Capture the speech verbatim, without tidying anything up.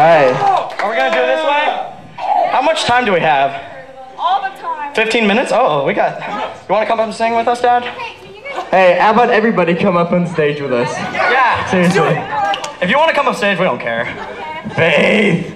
Alright. Are we gonna do it this way? How much time do we have? All the time. fifteen minutes? Oh, we got. You wanna come up and sing with us, Dad? Hey, how about everybody come up on stage with us? Yeah. Seriously. If you wanna come up stage, we don't care. Faith.